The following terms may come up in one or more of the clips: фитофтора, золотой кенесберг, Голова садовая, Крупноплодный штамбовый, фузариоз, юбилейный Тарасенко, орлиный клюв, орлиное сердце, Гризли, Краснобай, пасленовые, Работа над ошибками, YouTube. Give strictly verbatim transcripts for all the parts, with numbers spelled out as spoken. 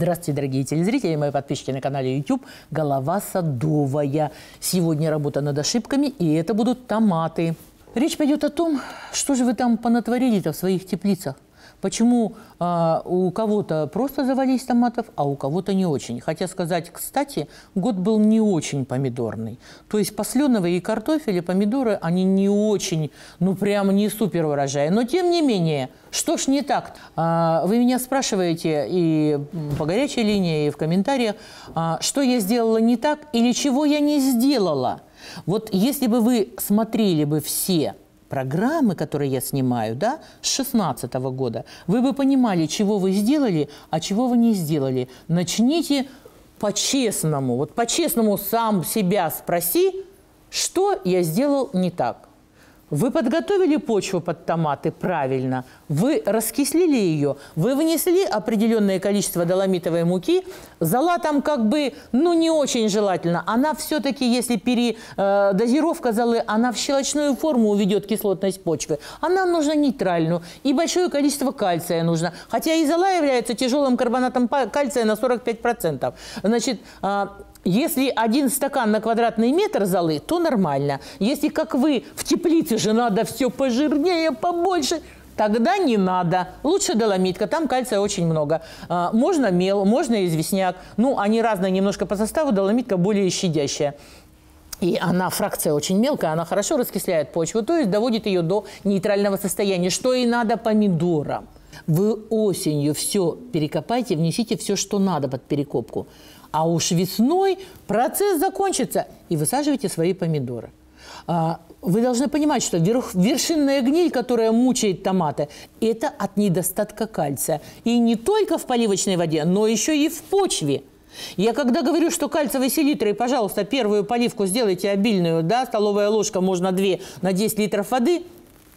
Здравствуйте, дорогие телезрители, мои подписчики на канале YouTube «Голова садовая». Сегодня работа над ошибками, и это будут томаты. Речь пойдет о том, что же вы там понатворили-то в своих теплицах. Почему а, у кого-то просто завались томатов, а у кого-то не очень. Хотя сказать, кстати, год был не очень помидорный. То есть пасленовые и картофель, и помидоры, они не очень, ну прям не супер урожай. Но тем не менее, что ж не так? А, вы меня спрашиваете и по горячей линии, и в комментариях, а, что я сделала не так или чего я не сделала. Вот если бы вы смотрели бы все программы, которые я снимаю, да, с шестнадцатого года, вы бы понимали, чего вы сделали, а чего вы не сделали. Начните по-честному, вот по-честному сам себя спроси, что я сделал не так. Вы подготовили почву под томаты правильно, вы раскислили ее, вы внесли определенное количество доломитовой муки, зола там как бы, ну, не очень желательно. Она все-таки, если передозировка золы, она в щелочную форму уведет кислотность почвы. А нам нужно нейтральную, и большое количество кальция нужно. Хотя и зола является тяжелым карбонатом кальция на сорок пять процентов. Значит, если один стакан на квадратный метр золы, то нормально. Если, как вы, в теплице же надо все пожирнее, побольше, тогда не надо. Лучше доломитка, там кальция очень много. Можно мел, можно известняк. Ну, они разные немножко по составу, доломитка более щадящая. И она, фракция очень мелкая, она хорошо раскисляет почву, то есть доводит ее до нейтрального состояния, что и надо помидорам. Вы осенью все перекопайте, внесите все, что надо под перекопку. А уж весной процесс закончится, и высаживайте свои помидоры. Вы должны понимать, что верх, вершинная гниль, которая мучает томаты, это от недостатка кальция. И не только в поливочной воде, но еще и в почве. Я когда говорю, что кальциевой селитрой, пожалуйста, первую поливку сделайте обильную, да, столовая ложка, можно две на десять литров воды,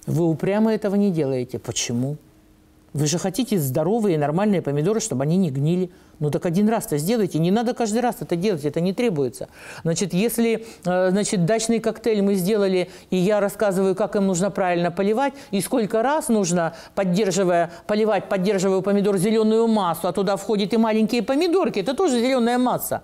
вы упрямо этого не делаете. Почему? Вы же хотите здоровые и нормальные помидоры, чтобы они не гнили. Ну так один раз-то сделайте, не надо каждый раз это делать, это не требуется. Значит, если значит, дачный коктейль мы сделали, и я рассказываю, как им нужно правильно поливать, и сколько раз нужно, поддерживая, поливать, поддерживая помидор зеленую массу, а туда входят и маленькие помидорки, это тоже зеленая масса.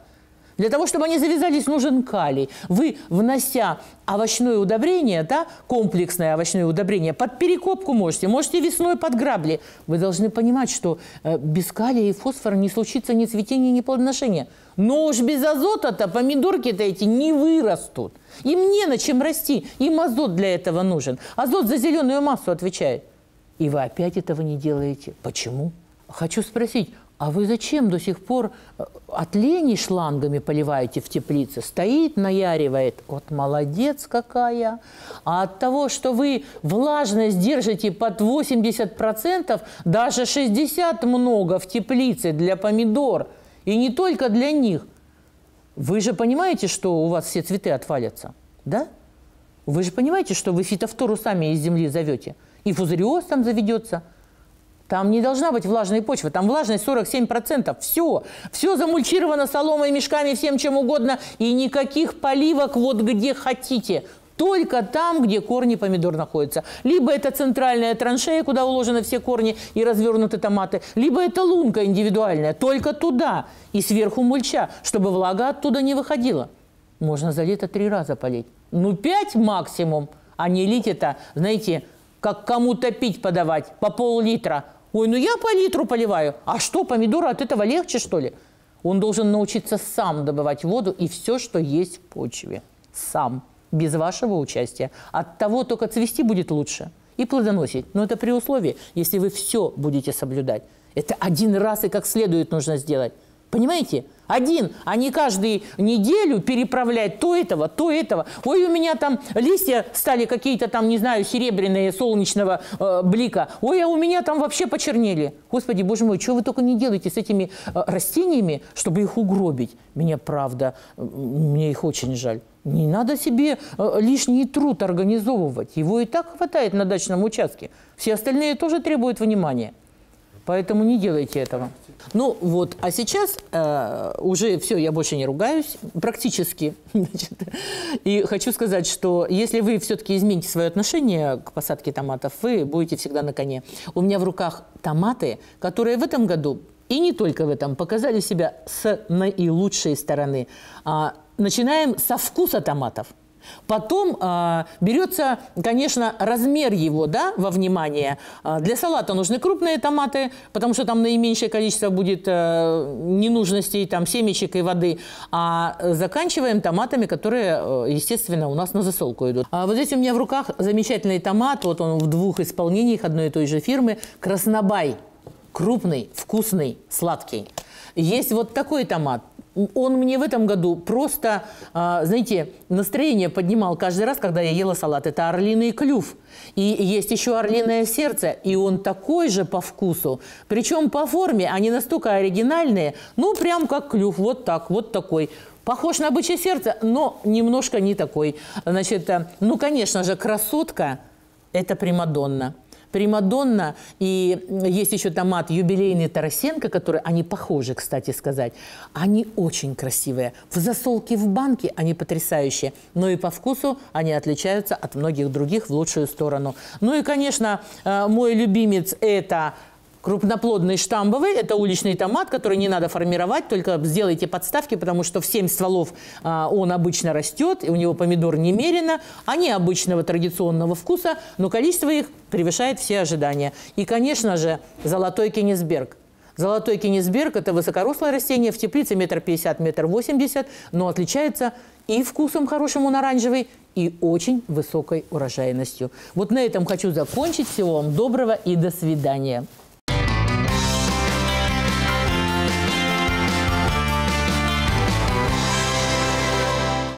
Для того, чтобы они завязались, нужен калий. Вы, внося овощное удобрение, да, комплексное овощное удобрение, под перекопку можете, можете весной под грабли. Вы должны понимать, что без калия и фосфора не случится ни цветения, ни плодоношения. Но уж без азота-то помидорки-то эти не вырастут. Им не на чем расти, им азот для этого нужен. Азот за зеленую массу отвечает. И вы опять этого не делаете. Почему? Хочу спросить. А вы зачем до сих пор от лени шлангами поливаете в теплице? Стоит, наяривает. Вот молодец какая. А от того, что вы влажность держите под восемьдесят процентов, даже шестьдесят процентов много в теплице для помидор. И не только для них. Вы же понимаете, что у вас все цветы отвалятся, да? Вы же понимаете, что вы фитофтору сами из земли зовете. И фузариоз там заведется. Там не должна быть влажной почвы, там влажность сорок семь процентов. Все, все замульчировано соломой, мешками, всем чем угодно. И никаких поливок вот где хотите. Только там, где корни помидор находятся. Либо это центральная траншея, куда уложены все корни и развернуты томаты. Либо это лунка индивидуальная, только туда. И сверху мульча, чтобы влага оттуда не выходила. Можно за лето три раза полить. Ну, пять максимум. А не лить это, знаете, как кому-то пить подавать по пол-литра. Ой, ну я по литру поливаю. А что, помидоры от этого легче, что ли? Он должен научиться сам добывать воду и все, что есть в почве. Сам, без вашего участия. От того только цвести будет лучше и плодоносить. Но это при условии, если вы все будете соблюдать. Это один раз и как следует нужно сделать. Понимаете? Один, а не каждую неделю переправлять то этого, то этого. Ой, у меня там листья стали какие-то там, не знаю, серебряные, солнечного э, блика. Ой, а у меня там вообще почернели. Господи, боже мой, что вы только не делаете с этими э, растениями, чтобы их угробить. Меня, правда, мне их очень жаль. Не надо себе э, лишний труд организовывать. Его и так хватает на дачном участке. Все остальные тоже требуют внимания. Поэтому не делайте этого. Ну вот, а сейчас э, уже все, я больше не ругаюсь, практически. Значит, и хочу сказать, что если вы все-таки измените свое отношение к посадке томатов, вы будете всегда на коне. У меня в руках томаты, которые в этом году И не только в этом. Показали себя с наилучшей стороны. А, начинаем со вкуса томатов. Потом а, берется, конечно, размер его, да, во внимание. А, для салата нужны крупные томаты, потому что там наименьшее количество будет а, ненужностей, там, семечек и воды. А заканчиваем томатами, которые, естественно, у нас на засолку идут. А вот здесь у меня в руках замечательный томат. Вот он в двух исполнениях одной и той же фирмы. Краснобай. Крупный, вкусный, сладкий. Есть вот такой томат. Он мне в этом году просто, знаете, настроение поднимал каждый раз, когда я ела салат. Это орлиный клюв. И есть еще орлиное сердце. И он такой же по вкусу. Причем по форме они настолько оригинальные. Ну, прям как клюв. Вот так, вот такой. Похож на бычье сердце, но немножко не такой. Значит, ну, конечно же, красотка – это примадонна. Примадонна, и есть еще томат юбилейный Тарасенко, который, они похожи, кстати сказать, они очень красивые. В засолке, в банке они потрясающие, но и по вкусу они отличаются от многих других в лучшую сторону. Ну и, конечно, мой любимец – это крупноплодный штамбовый, это уличный томат, который не надо формировать, только сделайте подставки, потому что в семь стволов а, он обычно растет, и у него помидор немерено. Они обычного традиционного вкуса, но количество их превышает все ожидания. И, конечно же, золотой кенесберг. Золотой кенесберг – это высокорослое растение, в теплице метр пятьдесят, метр восемьдесят, но отличается и вкусом хорошим он оранжевый, и очень высокой урожайностью. Вот на этом хочу закончить. Всего вам доброго и до свидания.